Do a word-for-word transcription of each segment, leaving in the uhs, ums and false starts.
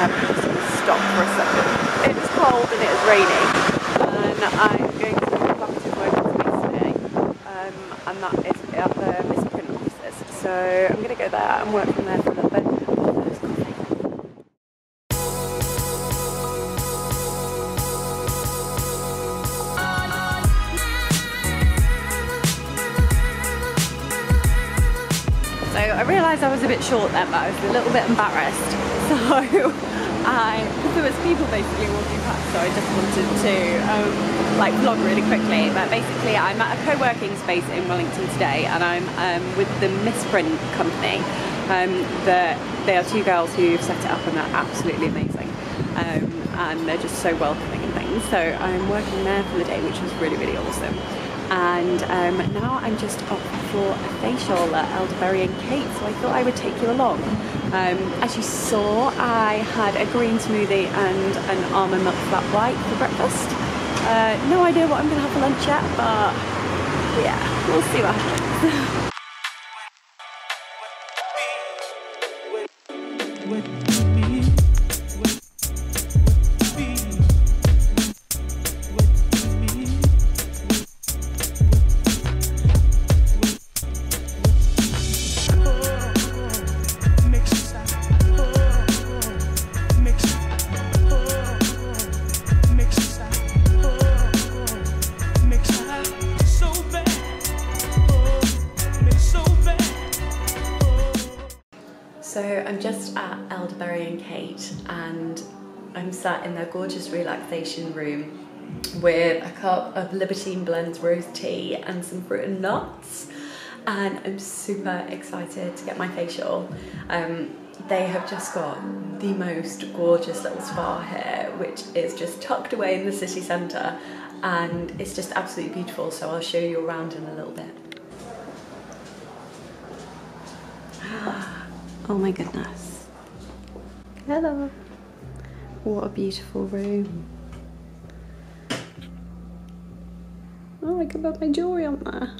and I'm just going to stop for a second. It's cold and it's raining, and I'm going to do a collaborative working space today, um, and that is at the Misprint offices. So I'm going to go there and work from there for a little bit. I realised I was a bit short then, but I was a little bit embarrassed. So I, because there was people basically walking past, so I just wanted to um, like vlog really quickly. But basically, I'm at a co-working space in Wellington today, and I'm um, with the Misprint company. Um, the, they are two girls who've set it up, and they're absolutely amazing. Um, and they're just so welcoming and things. So I'm working there for the day, which is really, really awesome. And um, now I'm just up for a facial at Elderberry and Kate, so I thought I would take you along. Um, as you saw, I had a green smoothie and an almond milk flat white for breakfast. Uh, no idea what I'm going to have for lunch yet, but yeah, we'll see what happens. So I'm just at Elderberry and Kate, and I'm sat in their gorgeous relaxation room with a cup of Libertine Blends rose tea and some fruit and nuts, and I'm super excited to get my facial. Um, they have just got the most gorgeous little spa here, which is just tucked away in the city centre, and it's just absolutely beautiful, so I'll show you around in a little bit. Oh my goodness. Hello. What a beautiful room. Oh, I could put my jewellery on there.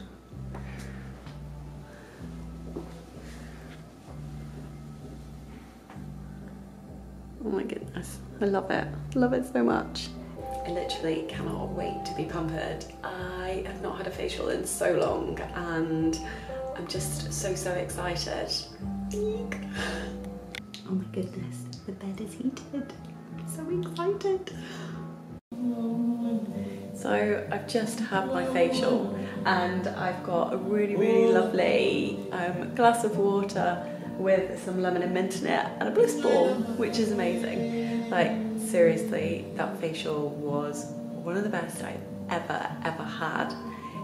Oh my goodness. I love it. Love it so much. I literally cannot wait to be pampered. I have not had a facial in so long, and I'm just so, so excited. Eek. Oh my goodness, the bed is heated. I'm so excited. So I've just had my facial, and I've got a really, really lovely um, glass of water with some lemon and mint in it and a bliss ball, which is amazing. Like, seriously, that facial was one of the best I've ever, ever had.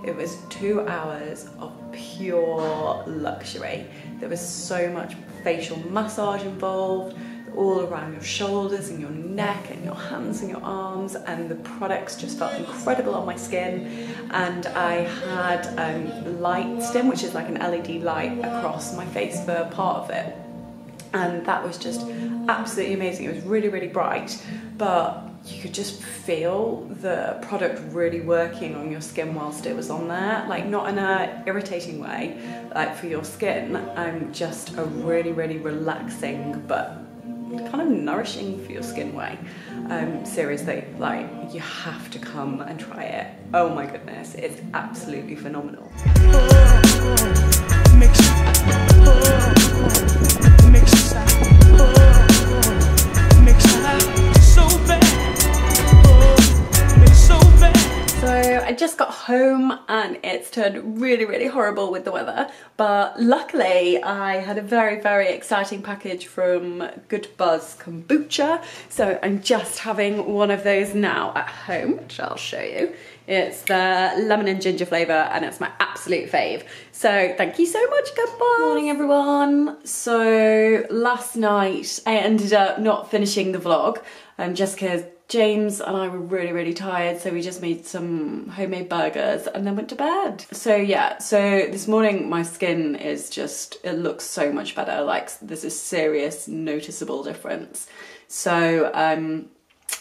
It was two hours of pure luxury. There was so much facial massage involved, all around your shoulders and your neck and your hands and your arms, and the products just felt incredible on my skin. And I had um, light stim, which is like an L E D light across my face for part of it. And that was just absolutely amazing. It was really, really bright, but you could just feel the product really working on your skin whilst it was on there. Like, not in an irritating way, like for your skin, um, just a really, really relaxing but kind of nourishing for your skin way. Um, seriously, like, you have to come and try it. Oh my goodness, it's absolutely phenomenal. I just got home, and it's turned really, really horrible with the weather, but luckily I had a very, very exciting package from Good Buzz Kombucha, so I'm just having one of those now at home, which I'll show you. It's the lemon and ginger flavour, and it's my absolute fave. So thank you so much, Good Buzz. Morning, everyone. So last night I ended up not finishing the vlog, um, just because James and I were really, really tired, so we just made some homemade burgers and then went to bed. So yeah, so this morning my skin is just, it looks so much better. Like, there's a serious noticeable difference. So um,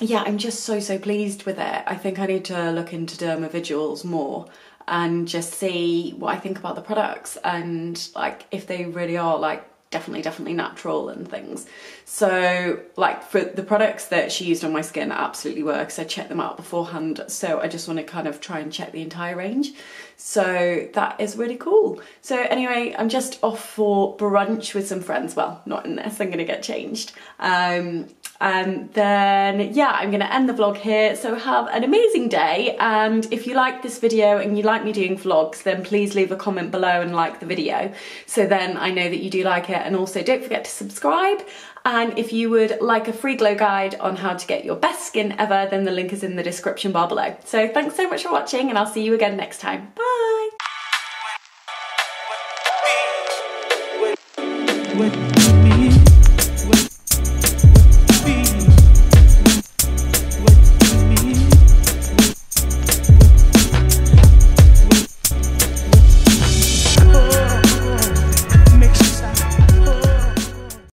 yeah, I'm just so, so pleased with it. I think I need to look into Dermaviduals more and just see what I think about the products, and like if they really are like definitely, definitely natural and things. So like for the products that she used on my skin absolutely works. I checked them out beforehand. So I just want to kind of try and check the entire range. So that is really cool. So anyway, I'm just off for brunch with some friends. Well, not unless I'm going to get changed. Um, and then, yeah, I'm going to end the vlog here. So have an amazing day. And if you like this video and you like me doing vlogs, then please leave a comment below and like the video. So then I know that you do like it. And also don't forget to subscribe. And if you would like a free glow guide on how to get your best skin ever, then the link is in the description bar below. So thanks so much for watching, and I'll see you again next time. Bye!